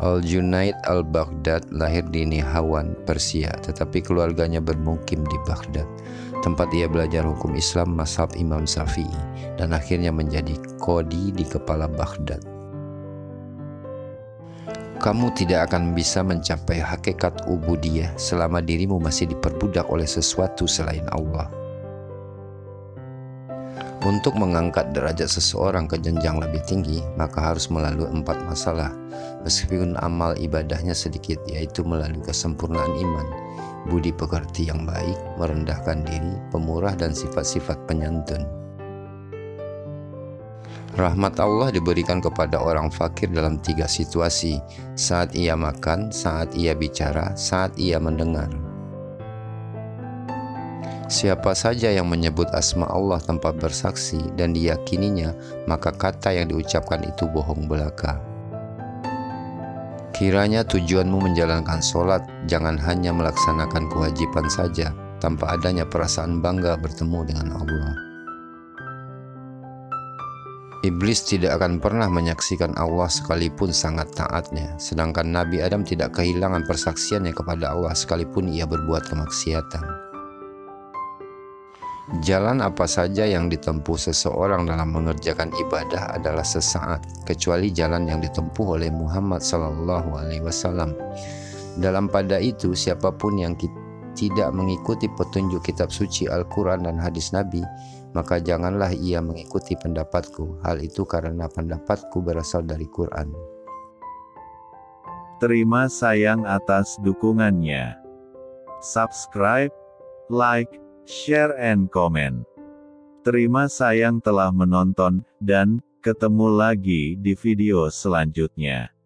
Al-Junaid al-Baghdad lahir di Nihawan, Persia, tetapi keluarganya bermukim di Baghdad. Tempat ia belajar hukum Islam Mashhad Imam Syafi'i dan akhirnya menjadi qadhi di kepala Baghdad. Kamu tidak akan bisa mencapai hakikat ubudiyah selama dirimu masih diperbudak oleh sesuatu selain Allah. Untuk mengangkat derajat seseorang ke jenjang lebih tinggi, maka harus melalui 4 masalah, meskipun amal ibadahnya sedikit, yaitu melalui kesempurnaan iman, budi pekerti yang baik, merendahkan diri, pemurah, dan sifat-sifat penyantun. Rahmat Allah diberikan kepada orang fakir dalam 3 situasi, saat ia makan, saat ia bicara, saat ia mendengar. Siapa saja yang menyebut asma Allah tanpa bersaksi dan diyakininya, maka kata yang diucapkan itu bohong belaka. Kiranya tujuanmu menjalankan sholat, jangan hanya melaksanakan kewajiban saja, tanpa adanya perasaan bangga bertemu dengan Allah. Iblis tidak akan pernah menyaksikan Allah sekalipun sangat taatnya, sedangkan Nabi Adam tidak kehilangan persaksiannya kepada Allah sekalipun ia berbuat kemaksiatan. Jalan apa saja yang ditempuh seseorang dalam mengerjakan ibadah adalah sesat, kecuali jalan yang ditempuh oleh Muhammad SAW. Dalam pada itu, siapapun yang tidak mengikuti petunjuk kitab suci Al-Quran dan hadis Nabi, maka janganlah ia mengikuti pendapatku. Hal itu karena pendapatku berasal dari Quran. Terima sayang atas dukungannya. Subscribe, like, share and comment. Terima sayang telah menonton, dan ketemu lagi di video selanjutnya.